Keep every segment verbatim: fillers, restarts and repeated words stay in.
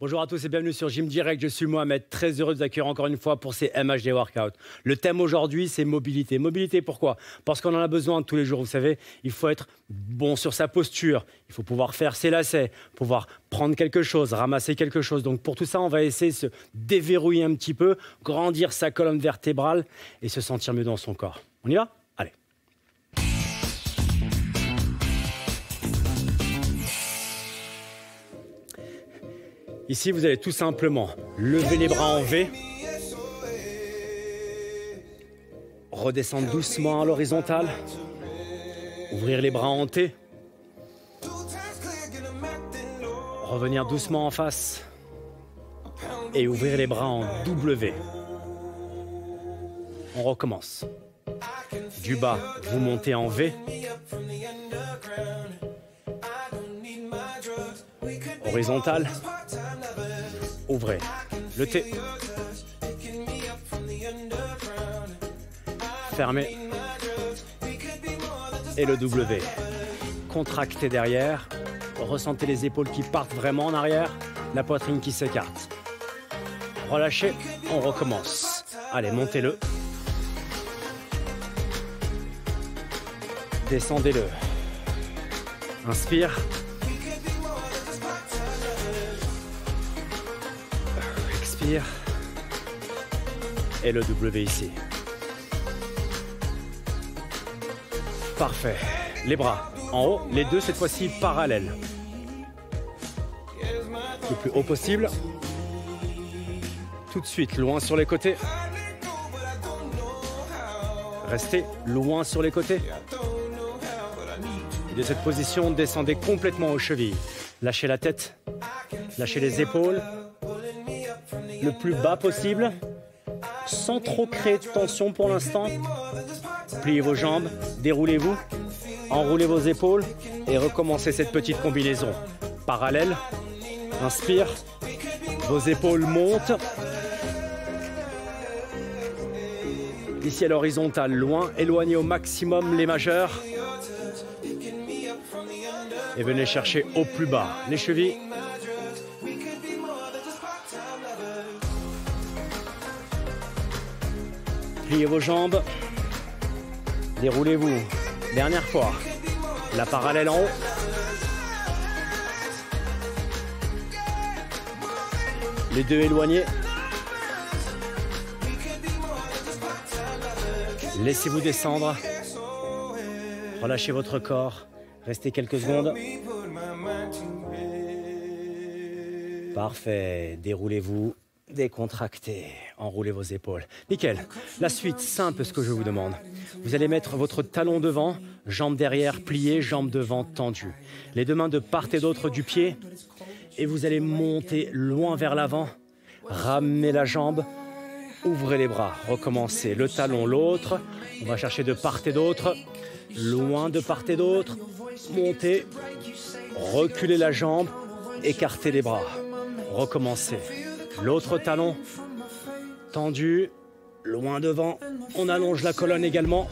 Bonjour à tous et bienvenue sur Gym Direct, je suis Mohamed, très heureux de vous accueillir encore une fois pour ces M H D Workout. Le thème aujourd'hui, c'est mobilité. Mobilité, pourquoi? Parce qu'on en a besoin tous les jours, vous savez, il faut être bon sur sa posture, il faut pouvoir faire ses lacets, pouvoir prendre quelque chose, ramasser quelque chose. Donc pour tout ça, on va essayer de se déverrouiller un petit peu, grandir sa colonne vertébrale et se sentir mieux dans son corps. On y va? Allez. Ici, vous allez tout simplement lever les bras en V, redescendre doucement à l'horizontale, ouvrir les bras en T, revenir doucement en face et ouvrir les bras en W. On recommence. Du bas, vous montez en V, horizontal. Ouvrez le T. Fermez. Et le W. Contractez derrière. Ressentez les épaules qui partent vraiment en arrière. La poitrine qui s'écarte. Relâchez. On recommence. Allez, montez-le. Descendez-le. Inspire. Et le W ici. Parfait. Les bras en haut, les deux cette fois-ci parallèles. Le plus haut possible. Tout de suite, loin sur les côtés. Restez loin sur les côtés. Et de cette position, descendez complètement aux chevilles. Lâchez la tête, lâchez les épaules. Le plus bas possible, sans trop créer de tension pour l'instant. Pliez vos jambes, déroulez-vous, enroulez vos épaules et recommencez cette petite combinaison. Parallèle, inspire, vos épaules montent. Ici à l'horizontale, loin, éloignez au maximum les majeurs. Et venez chercher au plus bas les chevilles. Pliez vos jambes, déroulez-vous, dernière fois, la parallèle en haut, les deux éloignés, laissez-vous descendre, relâchez votre corps, restez quelques secondes, parfait, déroulez-vous. Décontractez, enroulez vos épaules. Nickel. La suite simple, ce que je vous demande. Vous allez mettre votre talon devant, jambe derrière pliée, jambe devant tendue. Les deux mains de part et d'autre du pied. Et vous allez monter loin vers l'avant. Ramenez la jambe. Ouvrez les bras. Recommencez. Le talon, l'autre. On va chercher de part et d'autre. Loin de part et d'autre. Montez. Reculez la jambe. Écartez les bras. Recommencez. L'autre talon, tendu, loin devant. On allonge la colonne également.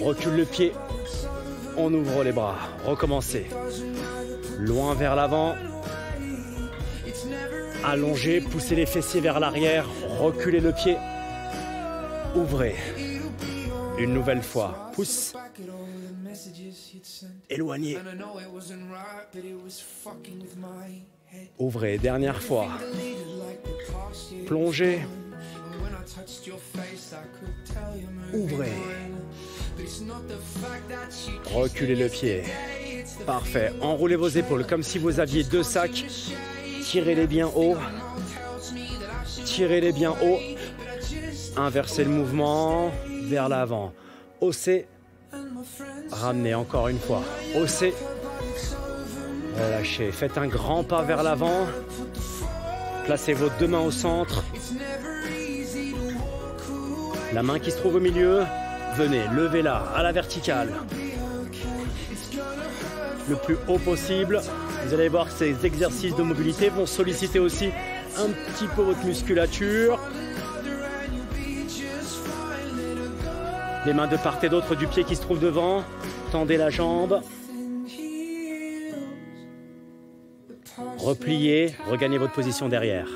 Recule le pied. On ouvre les bras. Recommencez. Loin vers l'avant. Allongez, poussez les fessiers vers l'arrière. Reculez le pied. Ouvrez. Une nouvelle fois. Pousse. Éloignez. Ouvrez, dernière fois. Plongez. Ouvrez. Reculez le pied. Parfait. Enroulez vos épaules comme si vous aviez deux sacs. Tirez-les bien haut. Tirez-les bien haut. Inversez le mouvement vers l'avant. Haussez. Ramenez encore une fois. Haussez. Relâchez. Faites un grand pas vers l'avant. Placez vos deux mains au centre. La main qui se trouve au milieu, venez, levez-la à la verticale. Le plus haut possible. Vous allez voir que ces exercices de mobilité vont solliciter aussi un petit peu votre musculature. Les mains de part et d'autre du pied qui se trouve devant. Tendez la jambe. repliez, regagnez votre position derrière.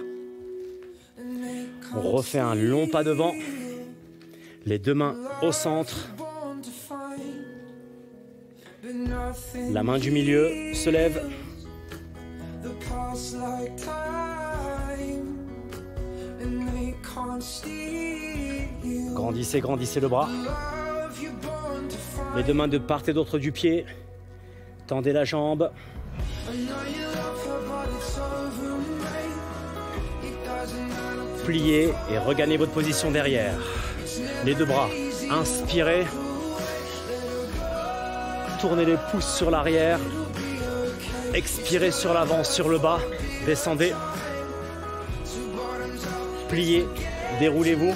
On refait un long pas devant, les deux mains au centre. La main du milieu se lève. Grandissez, grandissez le bras. Les deux mains de part et d'autre du pied. Tendez la jambe. Pliez et regagnez votre position derrière. Les deux bras, inspirez. Tournez les pouces sur l'arrière. Expirez sur l'avant, sur le bas. Descendez. Pliez. Déroulez-vous.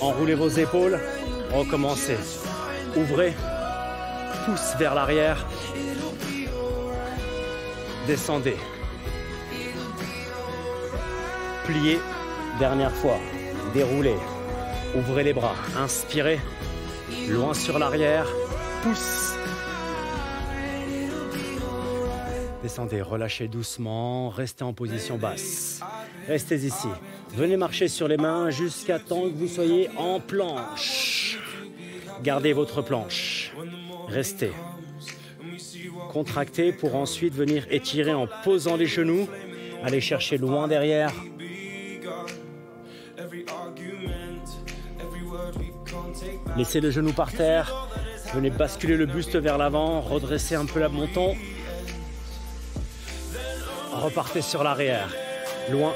Enroulez vos épaules. Recommencez. Ouvrez. Pousse vers l'arrière. Descendez. Pliez. Dernière fois. Déroulez. Ouvrez les bras. Inspirez. Loin sur l'arrière. Pousse. Descendez, relâchez doucement, restez en position basse. Restez ici. Venez marcher sur les mains jusqu'à temps que vous soyez en planche. Gardez votre planche. Restez. Contractez pour ensuite venir étirer en posant les genoux. Allez chercher loin derrière. Laissez le genou par terre. Venez basculer le buste vers l'avant, redresser un peu le menton. Repartez sur l'arrière, loin.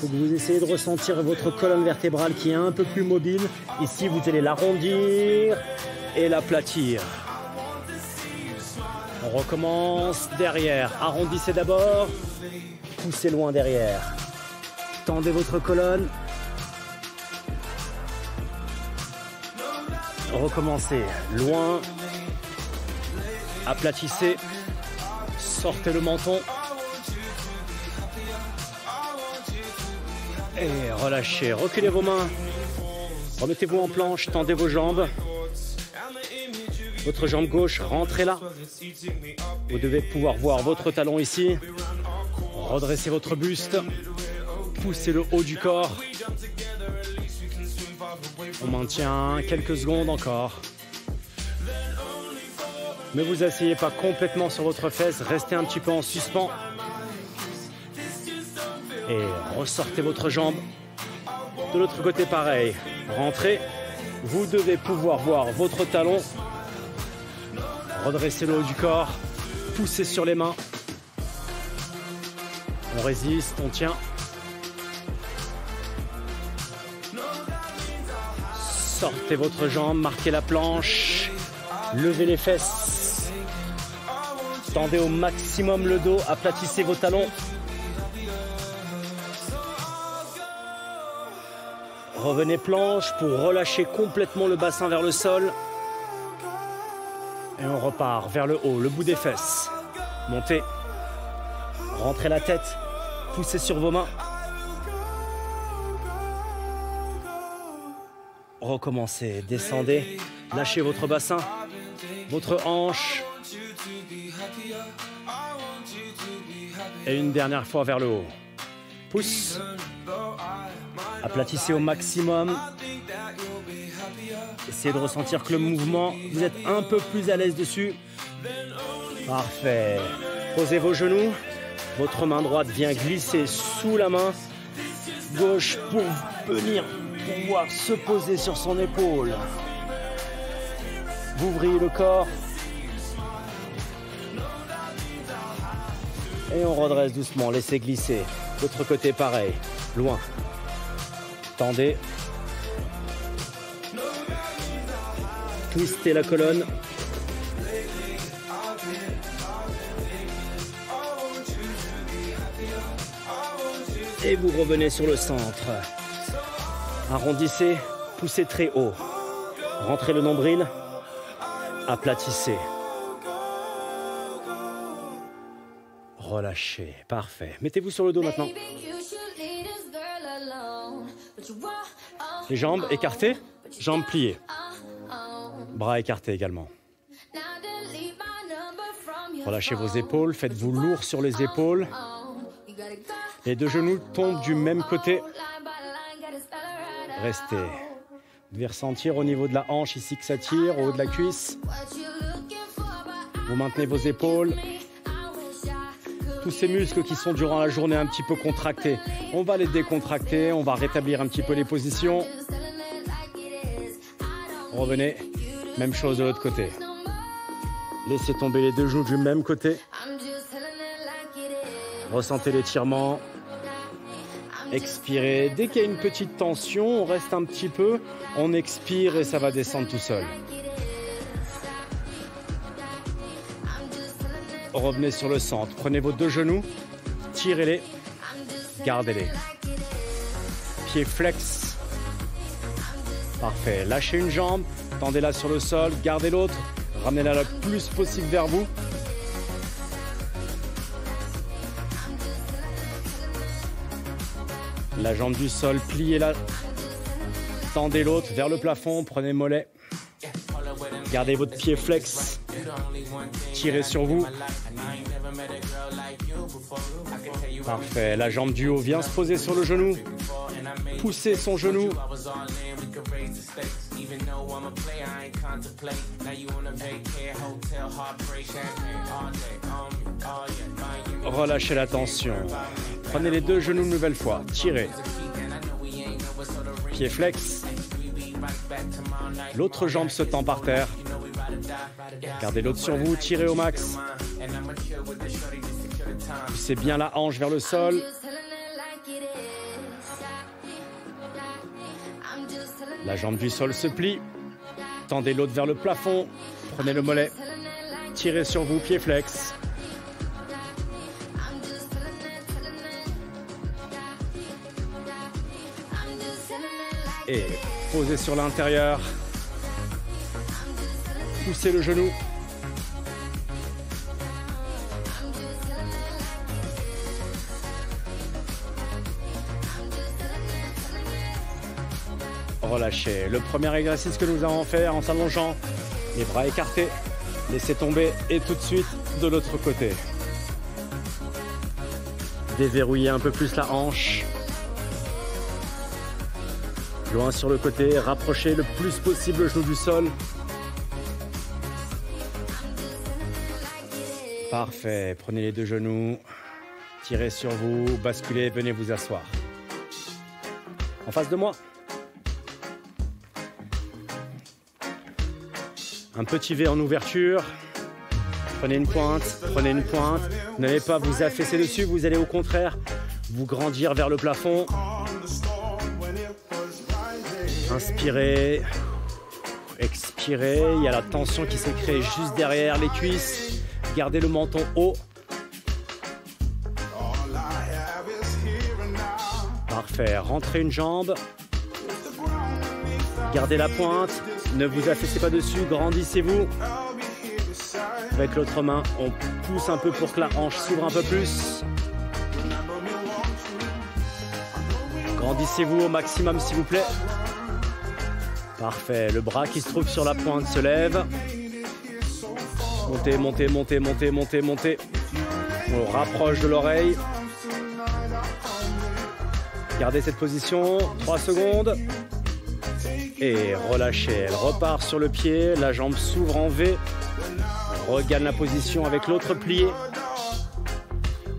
Faut que vous essayez de ressentir votre colonne vertébrale qui est un peu plus mobile. Ici, vous allez l'arrondir et l'aplatir. On recommence derrière. Arrondissez d'abord, poussez loin derrière. Tendez votre colonne. Recommencez, loin, aplatissez, sortez le menton et relâchez, reculez vos mains, remettez-vous en planche, tendez vos jambes, votre jambe gauche, rentrez là, vous devez pouvoir voir votre talon ici, redressez votre buste, poussez le haut du corps. On maintient quelques secondes encore. Ne vous asseyez pas complètement sur votre fesse, restez un petit peu en suspens. Et ressortez votre jambe. De l'autre côté, pareil. Rentrez. Vous devez pouvoir voir votre talon. Redressez le haut du corps. Poussez sur les mains. On résiste, on tient. Sortez votre jambe, marquez la planche, levez les fesses, tendez au maximum le dos, aplatissez vos talons. Revenez planche pour relâcher complètement le bassin vers le sol. Et on repart vers le haut, le bout des fesses. Montez, rentrez la tête, poussez sur vos mains. Recommencez, descendez, lâchez votre bassin, votre hanche. Et une dernière fois vers le haut. Pousse. Aplatissez au maximum. Essayez de ressentir que le mouvement, vous êtes un peu plus à l'aise dessus. Parfait. Posez vos genoux. Votre main droite vient glisser sous la main gauche pour venir pouvoir se poser sur son épaule. Vous ouvrez le corps. Et on redresse doucement, laissez glisser. L'autre côté, pareil, loin. Tendez. Twistez la colonne. Et vous revenez sur le centre. Arrondissez, poussez très haut. Rentrez le nombril, aplatissez. Relâchez, parfait. Mettez-vous sur le dos maintenant. Les jambes écartées, jambes pliées. Bras écartés également. Relâchez vos épaules, faites-vous lourd sur les épaules. Les deux genoux tombent du même côté. Restez. Vous devez ressentir au niveau de la hanche ici que ça tire, au haut de la cuisse. Vous maintenez vos épaules. Tous ces muscles qui sont durant la journée un petit peu contractés, on va les décontracter, on va rétablir un petit peu les positions. Revenez, même chose de l'autre côté. Laissez tomber les deux genoux du même côté. Ressentez l'étirement. Expirez. Dès qu'il y a une petite tension, on reste un petit peu, on expire et ça va descendre tout seul. Revenez sur le centre. Prenez vos deux genoux, tirez-les, gardez-les. Pieds flex. Parfait. Lâchez une jambe, tendez-la sur le sol, gardez l'autre, ramenez-la le plus possible vers vous. La jambe du sol, pliez-la, tendez l'autre vers le plafond, prenez mollet, gardez votre pied flex, tirez sur vous. Parfait, la jambe du haut vient se poser sur le genou, poussez son genou. Relâchez la tension. Prenez les deux genoux une nouvelle fois. Tirez. Pied flex. L'autre jambe se tend par terre. Gardez l'autre sur vous. Tirez au max. Poussez bien la hanche vers le sol. La jambe du sol se plie. Tendez l'autre vers le plafond. Prenez le mollet. Tirez sur vous. Pied flex. Et posez sur l'intérieur, poussez le genou. Relâchez. Le premier exercice que nous allons faire en s'allongeant, les bras écartés, laissez tomber et tout de suite de l'autre côté. Déverrouillez un peu plus la hanche. Loin sur le côté, rapprochez le plus possible le genou du sol. Parfait, prenez les deux genoux, tirez sur vous, basculez, venez vous asseoir. En face de moi. Un petit V en ouverture. Prenez une pointe, prenez une pointe. N'allez pas vous affaisser dessus, vous allez au contraire vous grandir vers le plafond. Inspirez, expirez, il y a la tension qui s'est créée juste derrière les cuisses. Gardez le menton haut. Parfait, rentrez une jambe. Gardez la pointe, ne vous affaissez pas dessus, grandissez-vous. Avec l'autre main, on pousse un peu pour que la hanche s'ouvre un peu plus. Grandissez-vous au maximum s'il vous plaît. Parfait, le bras qui se trouve sur la pointe se lève. Montez, montez, montez, montez, montez, montez. On rapproche de l'oreille. Gardez cette position, trois secondes. Et relâchez, elle repart sur le pied, la jambe s'ouvre en V. On regagne la position avec l'autre plié.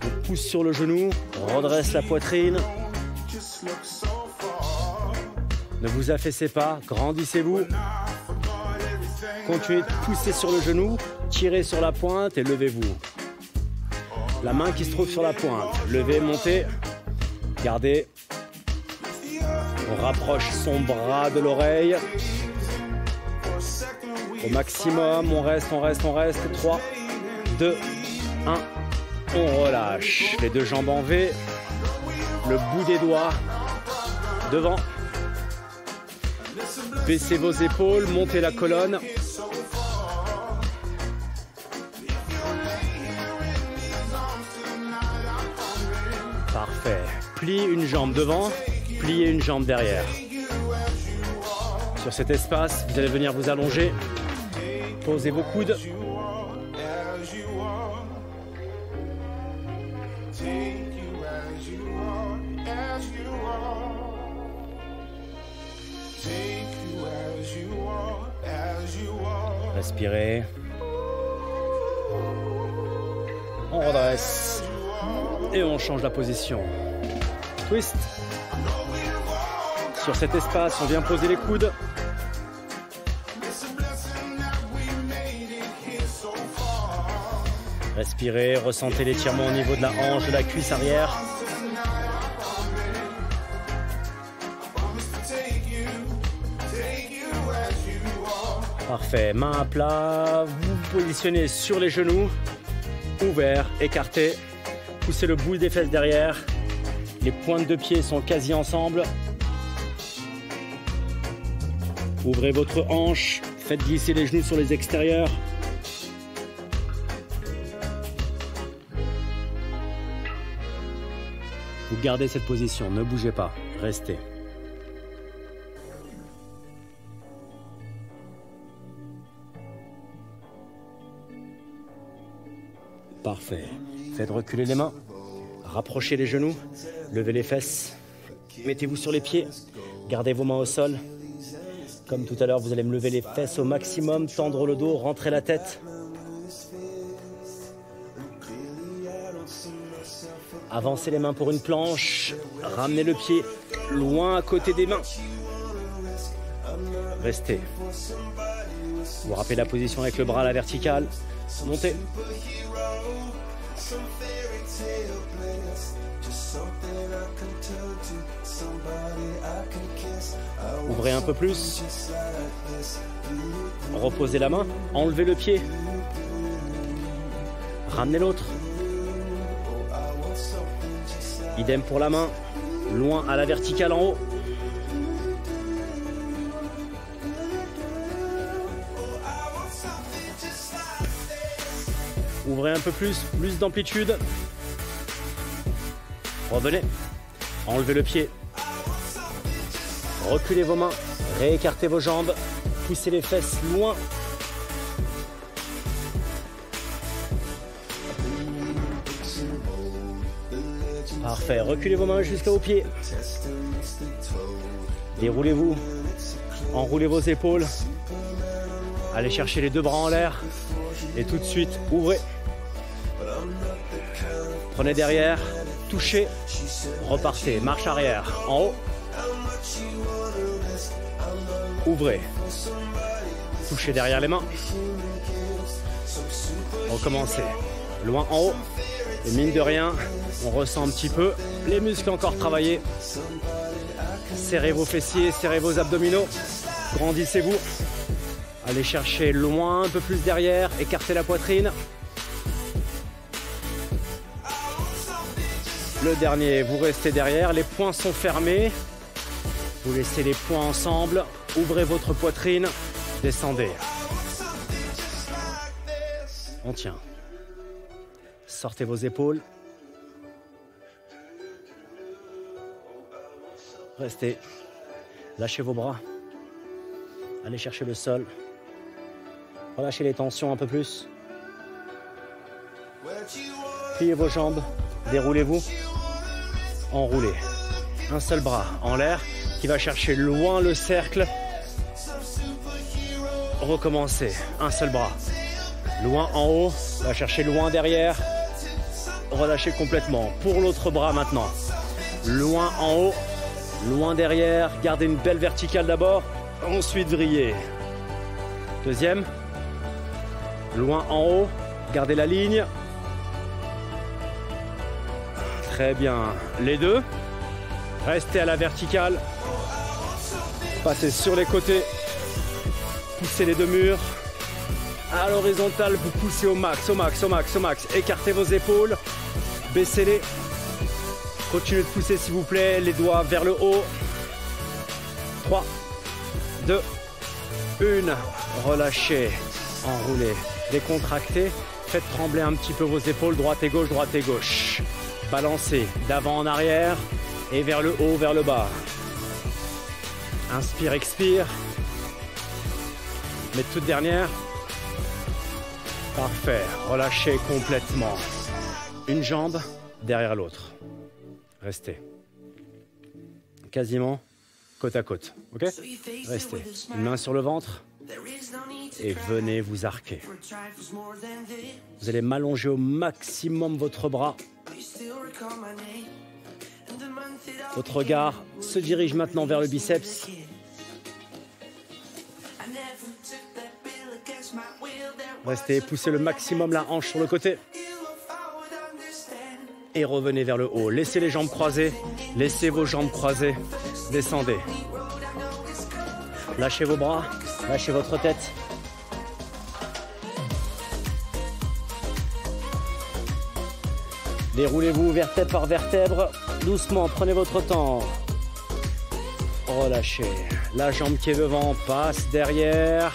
On pousse sur le genou, on redresse la poitrine. Ne vous affaissez pas, grandissez-vous. Continuez de pousser sur le genou, tirez sur la pointe et levez-vous. La main qui se trouve sur la pointe, levez, montez, gardez. On rapproche son bras de l'oreille. Au maximum, on reste, on reste, on reste. trois, deux, un, on relâche. Les deux jambes en V, le bout des doigts, devant. Baissez vos épaules, montez la colonne. Parfait. Pliez une jambe devant, pliez une jambe derrière. Sur cet espace, vous allez venir vous allonger. Posez vos coudes. Respirez. On redresse. Et on change la position. Twist. Sur cet espace, on vient poser les coudes. Respirez, ressentez l'étirement au niveau de la hanche, de la cuisse arrière. Parfait, main à plat, vous vous positionnez sur les genoux, ouvert, écarté, poussez le bout des fesses derrière, les pointes de pied sont quasi ensemble. Ouvrez votre hanche, faites glisser les genoux sur les extérieurs. Vous gardez cette position, ne bougez pas, restez. Parfait. Faites reculer les mains, rapprochez les genoux, levez les fesses, mettez-vous sur les pieds, gardez vos mains au sol. Comme tout à l'heure, vous allez me lever les fesses au maximum, tendre le dos, rentrer la tête. Avancez les mains pour une planche, ramenez le pied loin à côté des mains. Restez. Vous rappelez la position avec le bras à la verticale. Montez. Ouvrez un peu plus. Reposez la main. Enlevez le pied. Ramenez l'autre. Idem pour la main. Loin à la verticale en haut. Ouvrez un peu plus, plus d'amplitude. Revenez. Enlevez le pied. Reculez vos mains. Réécartez vos jambes. Poussez les fesses loin. Parfait. Reculez vos mains jusqu'à vos pieds. Déroulez-vous. Enroulez vos épaules. Allez chercher les deux bras en l'air. Et tout de suite, ouvrez. Prenez derrière, touchez, repartez, marche arrière, en haut. Ouvrez. Touchez derrière les mains. Recommencez. Loin en haut. Et mine de rien, on ressent un petit peu les muscles encore travaillés. Serrez vos fessiers, serrez vos abdominaux. Grandissez-vous. Allez chercher loin, un peu plus derrière, écartez la poitrine. Le dernier, vous restez derrière, les poings sont fermés. Vous laissez les poings ensemble, ouvrez votre poitrine, descendez. On tient. Sortez vos épaules. Restez. Lâchez vos bras. Allez chercher le sol. Relâchez les tensions un peu plus. Pliez vos jambes. Déroulez-vous. Enroulez. Un seul bras en l'air qui va chercher loin le cercle. Recommencez. Un seul bras. Loin en haut. Va chercher loin derrière. Relâchez complètement. Pour l'autre bras maintenant. Loin en haut. Loin derrière. Gardez une belle verticale d'abord. Ensuite, vrillez. Deuxième. Loin en haut. Gardez la ligne. Très bien. Les deux. Restez à la verticale. Passez sur les côtés. Poussez les deux murs. À l'horizontale, vous poussez au max, au max, au max, au max. Écartez vos épaules. Baissez-les. Continuez de pousser, s'il vous plaît. Les doigts vers le haut. Trois. deux, un, relâchez, enroulez, décontractez, faites trembler un petit peu vos épaules, droite et gauche, droite et gauche. Balancez d'avant en arrière et vers le haut, vers le bas. Inspire, expire. Mais toute dernière. Parfait, relâchez complètement. Une jambe derrière l'autre. Restez. Quasiment côte à côte, ok? Restez. Une main sur le ventre. et venez vous arquer. Vous allez m'allonger au maximum votre bras. Votre regard se dirige maintenant vers le biceps. Restez, poussez le maximum la hanche sur le côté. Et revenez vers le haut. Laissez les jambes croisées. Laissez vos jambes croisées. Descendez. Lâchez vos bras. Lâchez votre tête. Déroulez-vous vertèbre par vertèbre. Doucement, prenez votre temps. Relâchez. La jambe qui est devant passe derrière.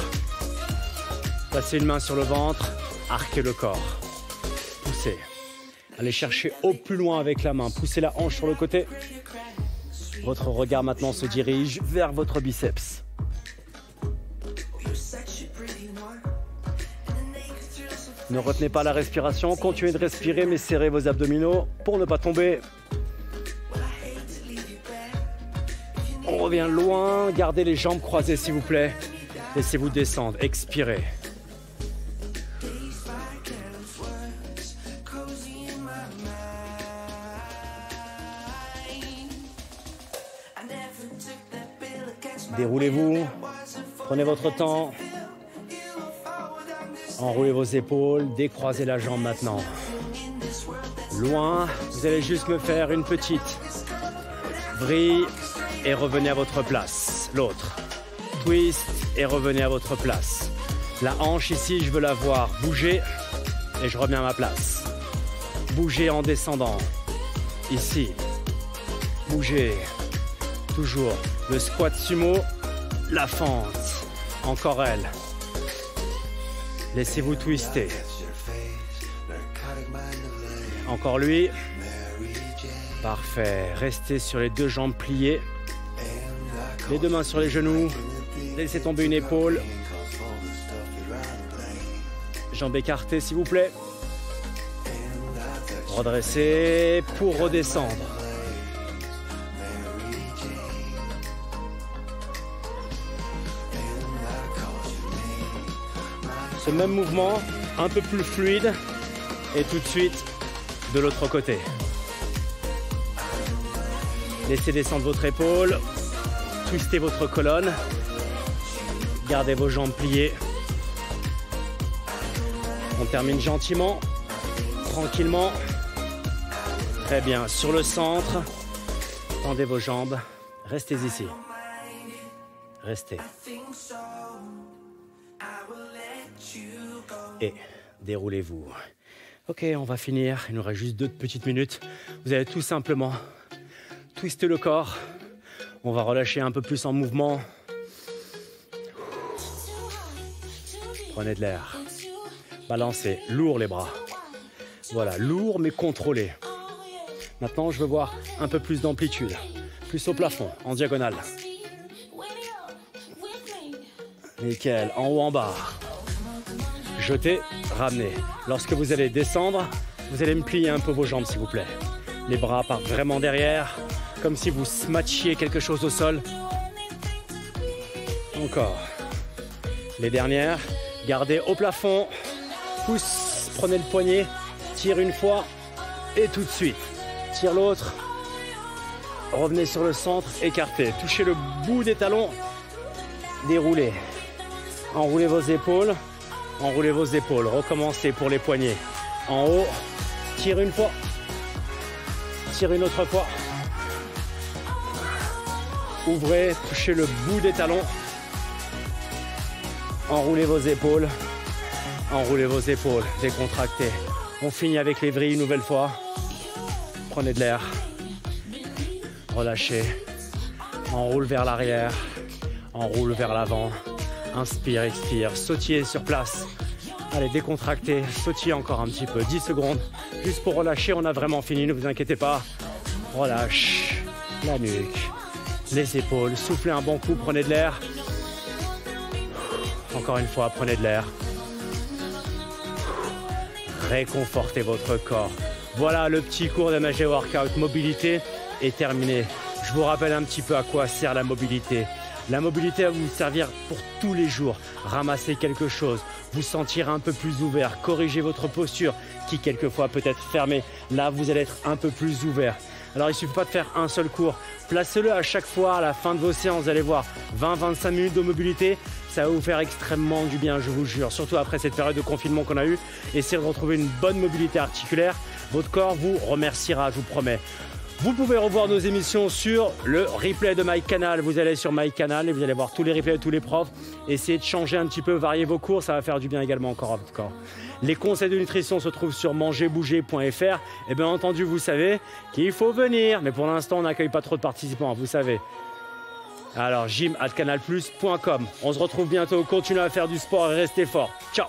Placez une main sur le ventre. Arquez le corps. Poussez. Allez chercher au plus loin avec la main. Poussez la hanche sur le côté. Votre regard maintenant se dirige vers votre biceps. Ne retenez pas la respiration. Continuez de respirer, mais serrez vos abdominaux pour ne pas tomber. On revient loin. Gardez les jambes croisées, s'il vous plaît. Laissez-vous descendre. Expirez. Déroulez-vous. Prenez votre temps. Enroulez vos épaules, décroisez la jambe maintenant. Loin, vous allez juste me faire une petite vrille et revenez à votre place. L'autre, twist et revenez à votre place. La hanche ici, je veux la voir bouger et je reviens à ma place. Bougez en descendant. Ici, bougez. Toujours le squat sumo, la fente. Encore elle. Laissez-vous twister. Encore lui. Parfait. Restez sur les deux jambes pliées. Les deux mains sur les genoux. Laissez tomber une épaule. Jambes écartées, s'il vous plaît. Redressez pour redescendre. Ce même mouvement, un peu plus fluide, et tout de suite de l'autre côté. Laissez descendre votre épaule, twistez votre colonne, gardez vos jambes pliées. On termine gentiment, tranquillement. Très bien, sur le centre, tendez vos jambes, restez ici. Restez. Et déroulez-vous. Ok, on va finir. Il nous reste juste deux petites minutes. Vous allez tout simplement twister le corps. On va relâcher un peu plus en mouvement. Prenez de l'air. Balancez lourd les bras. Voilà, lourd mais contrôlé. Maintenant, je veux voir un peu plus d'amplitude. Plus au plafond, en diagonale. Nickel, en haut, en bas. Jetez, ramenez. Lorsque vous allez descendre, vous allez me plier un peu vos jambes, s'il vous plaît. Les bras partent vraiment derrière, comme si vous smatchiez quelque chose au sol. Encore. Les dernières. Gardez au plafond. Pousse, prenez le poignet. Tire une fois et tout de suite. Tire l'autre. Revenez sur le centre, écartez. Touchez le bout des talons. Déroulez. Enroulez vos épaules. Enroulez vos épaules, recommencez pour les poignets. En haut, tire une fois, tire une autre fois. Ouvrez, touchez le bout des talons. Enroulez vos épaules, enroulez vos épaules, décontractez. On finit avec les vrilles une nouvelle fois. Prenez de l'air, relâchez. Enroule vers l'arrière, enroule vers l'avant. Inspire, expire, sautillez sur place. Allez, décontractez, sautillez encore un petit peu, dix secondes. Juste pour relâcher, on a vraiment fini, ne vous inquiétez pas. Relâche la nuque, les épaules, soufflez un bon coup, prenez de l'air. Encore une fois, prenez de l'air. Réconfortez votre corps. Voilà, le petit cours de M H D Workout Mobilité est terminé. Je vous rappelle un petit peu à quoi sert la mobilité. La mobilité va vous servir pour tous les jours. Ramasser quelque chose, vous sentir un peu plus ouvert, corriger votre posture qui quelquefois peut être fermée. Là, vous allez être un peu plus ouvert. Alors, il ne suffit pas de faire un seul cours. Placez-le à chaque fois à la fin de vos séances. Vous allez voir, vingt à vingt-cinq minutes de mobilité, ça va vous faire extrêmement du bien, je vous jure. Surtout après cette période de confinement qu'on a eue. Essayez de retrouver une bonne mobilité articulaire. Votre corps vous remerciera, je vous promets. Vous pouvez revoir nos émissions sur le replay de MyCanal. Vous allez sur MyCanal et vous allez voir tous les replays de tous les profs. Essayez de changer un petit peu, varier vos cours, ça va faire du bien également encore à votre corps. Les conseils de nutrition se trouvent sur manger bouger point F R. Et bien entendu, vous savez qu'il faut venir. Mais pour l'instant, on n'accueille pas trop de participants, vous savez. Alors, gym at canal plus point com. On se retrouve bientôt. Continuez à faire du sport et restez forts. Ciao!